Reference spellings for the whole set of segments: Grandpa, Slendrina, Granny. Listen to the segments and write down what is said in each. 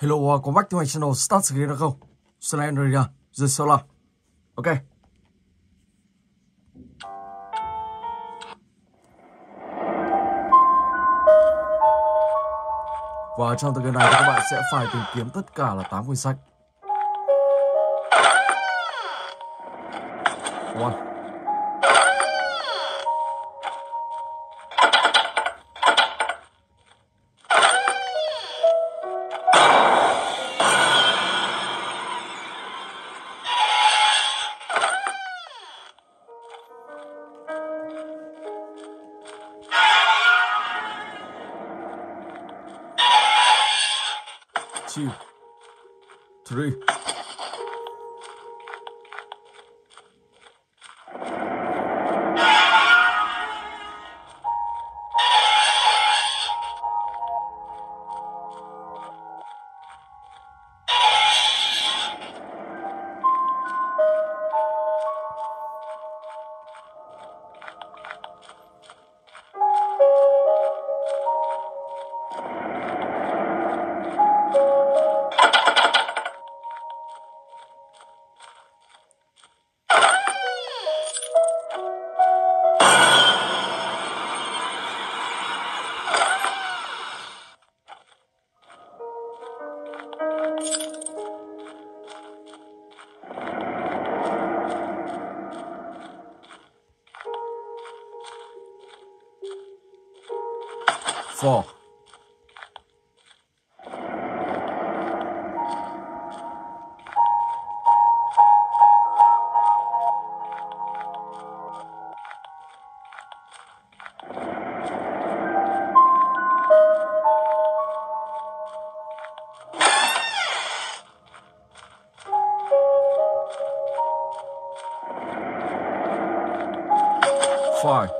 Hello, welcome back to my channel. Start the game now. Slendrina, the solar. Okay. Và trong tựa game này thì các bạn sẽ phải tìm kiếm tất cả là 8 quyển sách. 1 2, 3. Four. 5.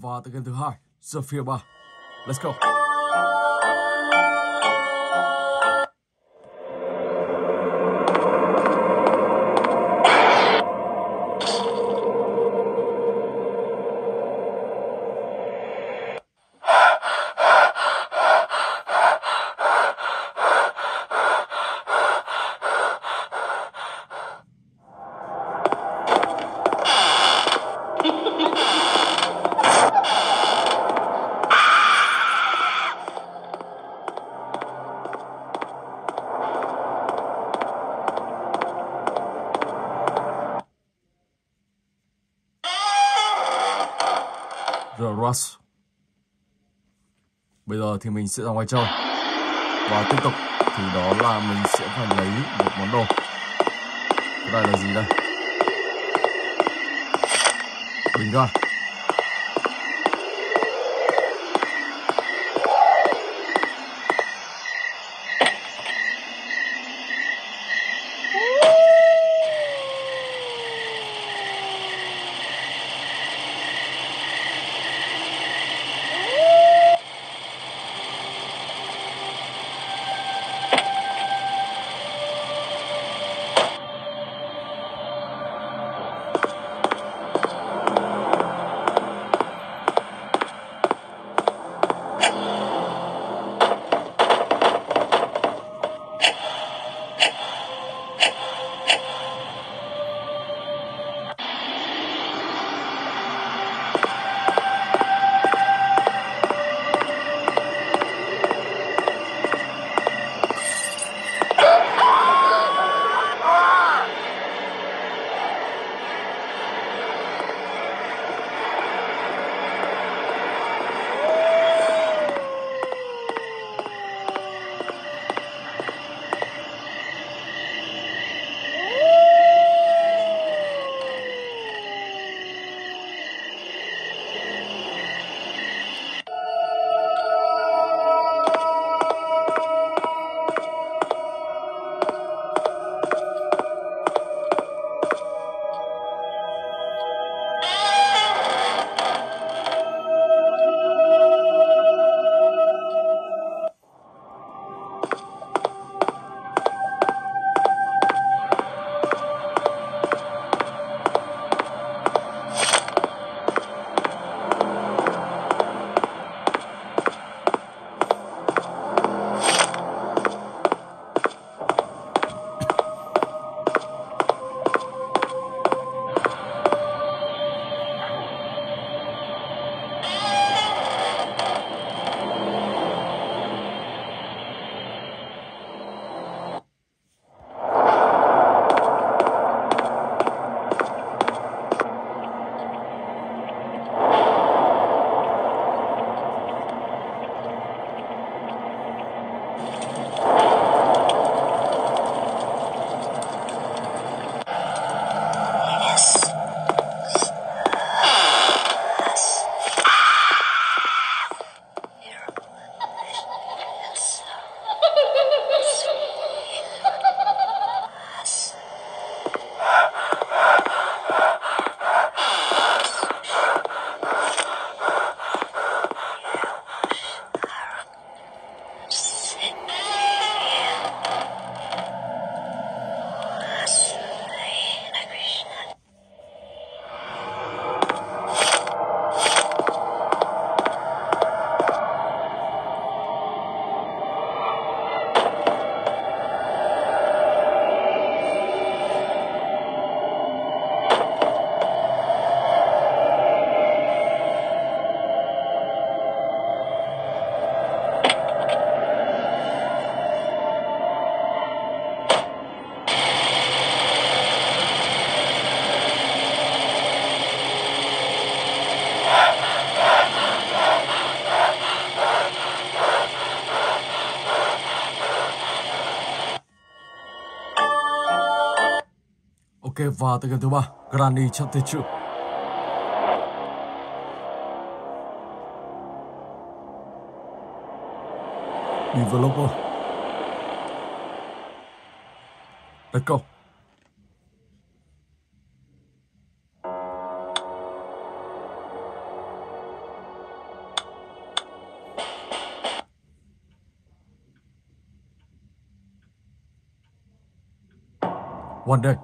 và tựa game thứ hai, giờ phía 3. Let's go. The Rush. Bây giờ thì mình sẽ ra ngoài chơi. Và tiếp tục thì đó là mình sẽ phải lấy một món đồ. Cái này là gì đây? Bình ra. Ok, và tới game thứ 3, Granny chặn tên trụ. Developer. Let's go. One day.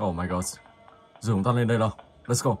Oh my god. Rồi chúng ta lên đây nào. Let's go.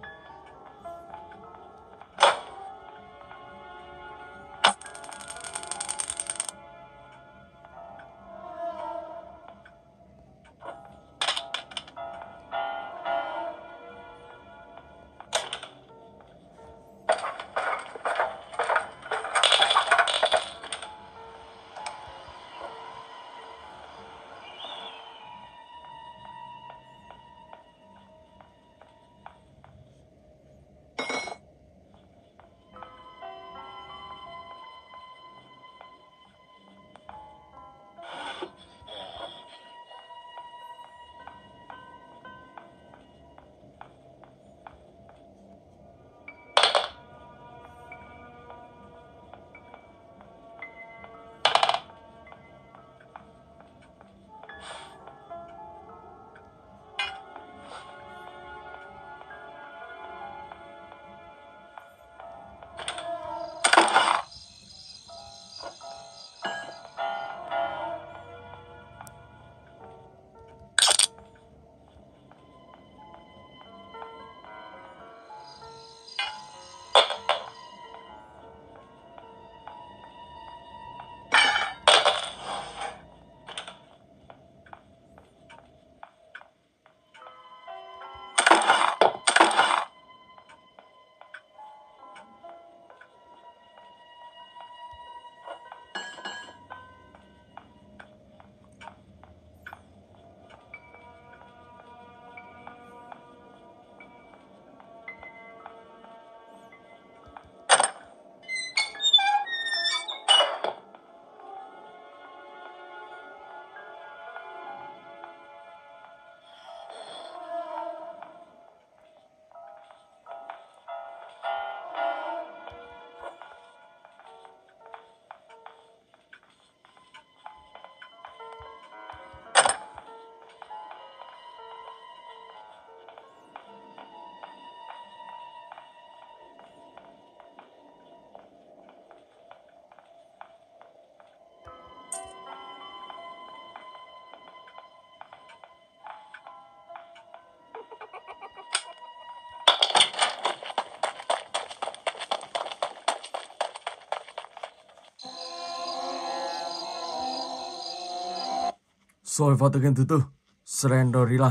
Rồi vào tựa game thứ tư, Slendrina,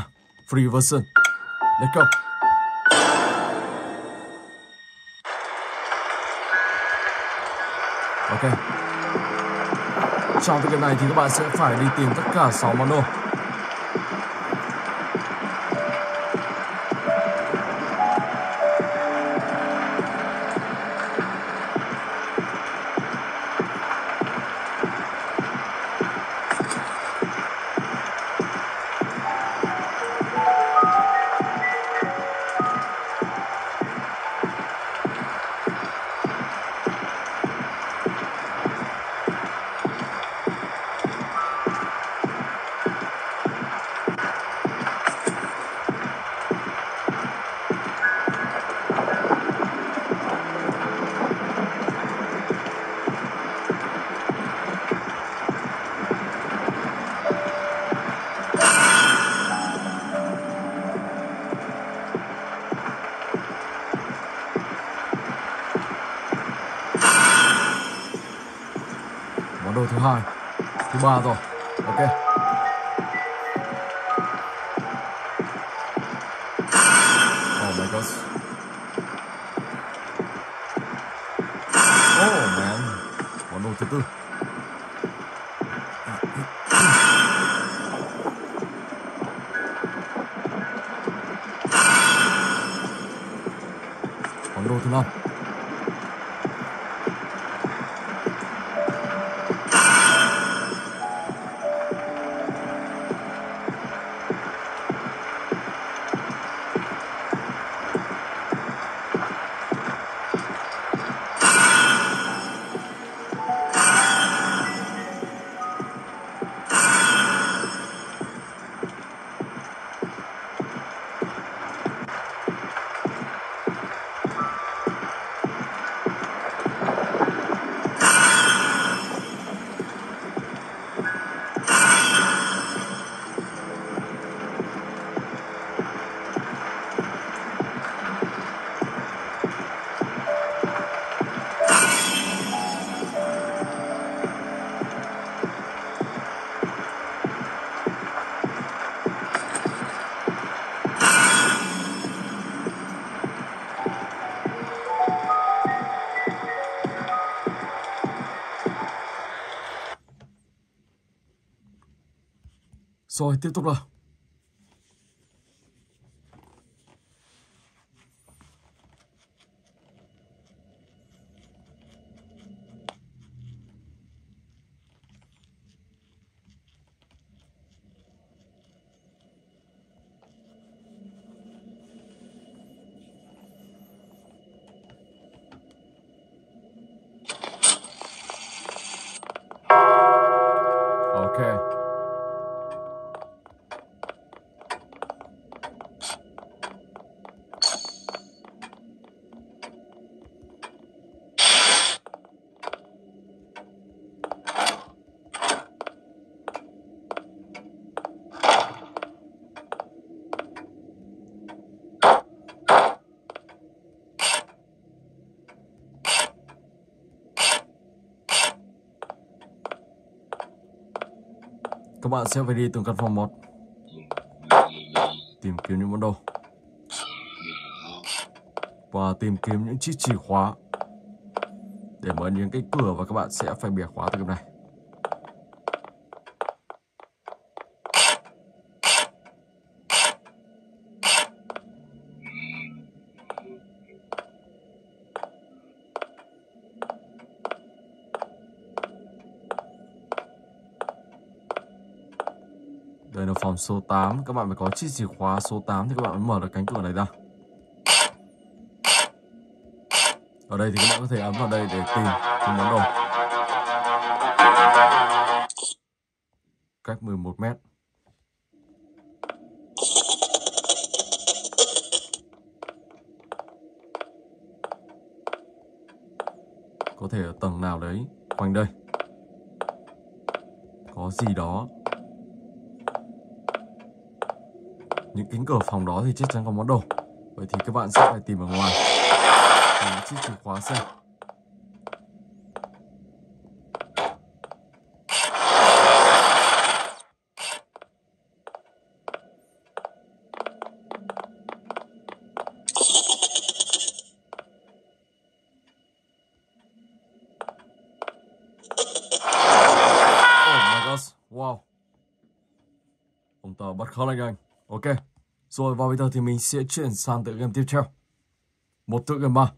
free version. Let's go. Ok. Trong tựa game này thì các bạn sẽ phải đi tìm tất cả 6 món đồ. Rồi, ok. Oh my gosh. Oh man. Món đồ thứ tư. Món đồ thứ năm. Rồi tiếp tục nào. Các bạn sẽ phải đi từng căn phòng một, tìm kiếm những món đồ và tìm kiếm những chiếc chìa khóa để mở những cái cửa, và các bạn sẽ phải bẻ khóa từ cái này. Đây là phòng số 8, các bạn phải có chiếc chìa khóa số 8 thì các bạn mới mở được cánh cửa này ra. Ở đây thì các bạn có thể ấn vào đây để tìm những món đồ. Cách 11 mét. Có thể ở tầng nào đấy, quanh đây. Có gì đó. Những cánh cửa phòng đó thì chắc chắn có món đồ. Vậy thì các bạn sẽ phải tìm ở ngoài. Tìm chiếc chìa khóa xem. Oh my gosh, wow. Ông tờ bắt khó lên anh. Ok, rồi và bây giờ thì mình sẽ chuyển sang tựa game tiếp theo. Một tựa game 3.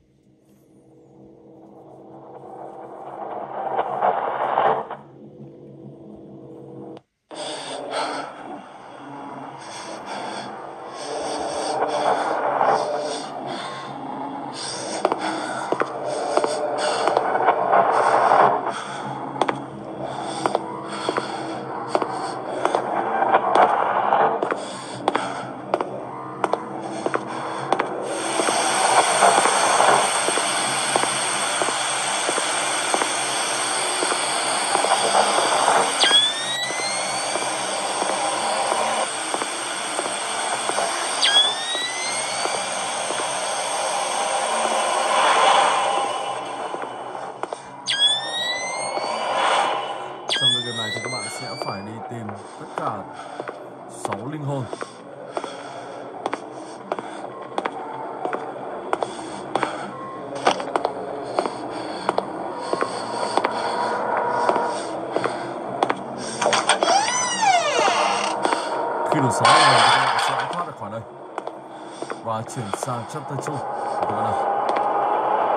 Chuyển sang chapter 2 của tựa này.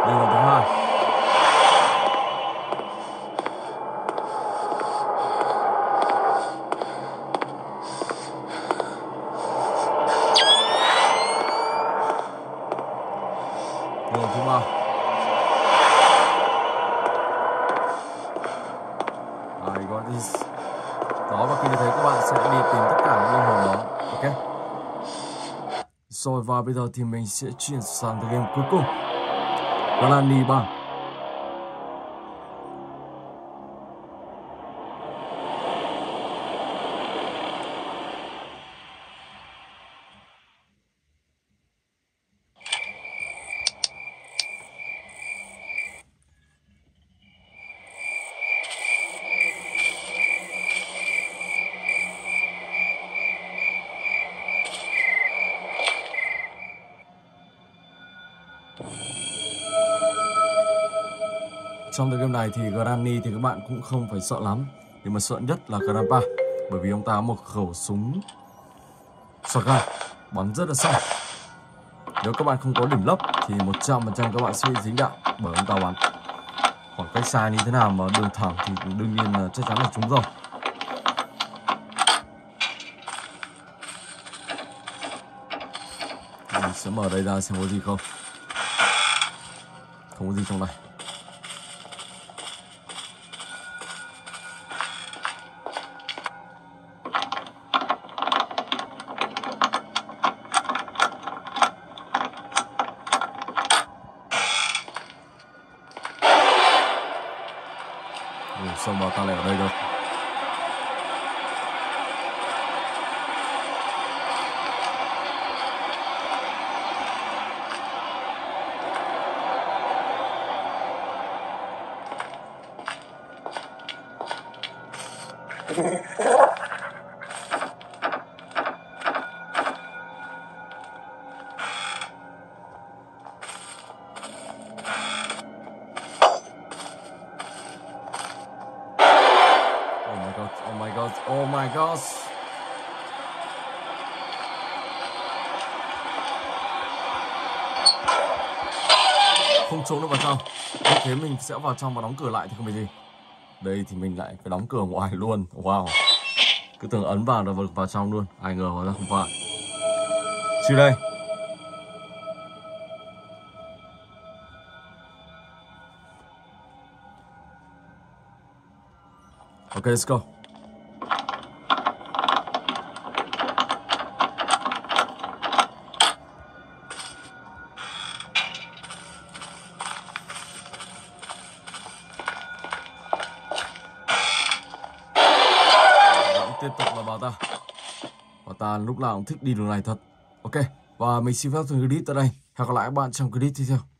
Đây là thứ hai. Đây là thứ ba. I got this. Đó, và khi như thế các bạn sẽ đi tìm tất cả những linh hồn đó. Ok. Rồi và bây giờ thì mình sẽ chuyển sang cái game cuối cùng. Đó là Granny 3. Trong tựa game này thì Granny thì các bạn cũng không phải sợ lắm, nhưng mà sợ nhất là Grandpa. bởi vì ông ta có một khẩu súng shotgun bắn rất là xa. Nếu các bạn không có điểm lấp thì 100% các bạn sẽ bị dính đạn bởi ông ta bắn. Khoảng cách xa như thế nào mà đường thẳng thì đương nhiên là chắc chắn là trúng rồi. Mình sẽ mở đây ra xem có gì không. Không có gì trong này. Xong vào ta lại ở đây được. Không trốn được vào trong. Như thế mình sẽ vào trong và đóng cửa lại thì không phải gì. Đây thì mình lại phải đóng cửa ngoài luôn. Wow. Cứ tưởng ấn vào là vào trong luôn. Ai ngờ hóa ra không phải. Chứ đây. Ok, let's go. Bà ta lúc nào cũng thích đi đường này thật. Ok, và mình xin phép dừng clip tại đây. Hẹn gặp lại các bạn trong clip tiếp theo.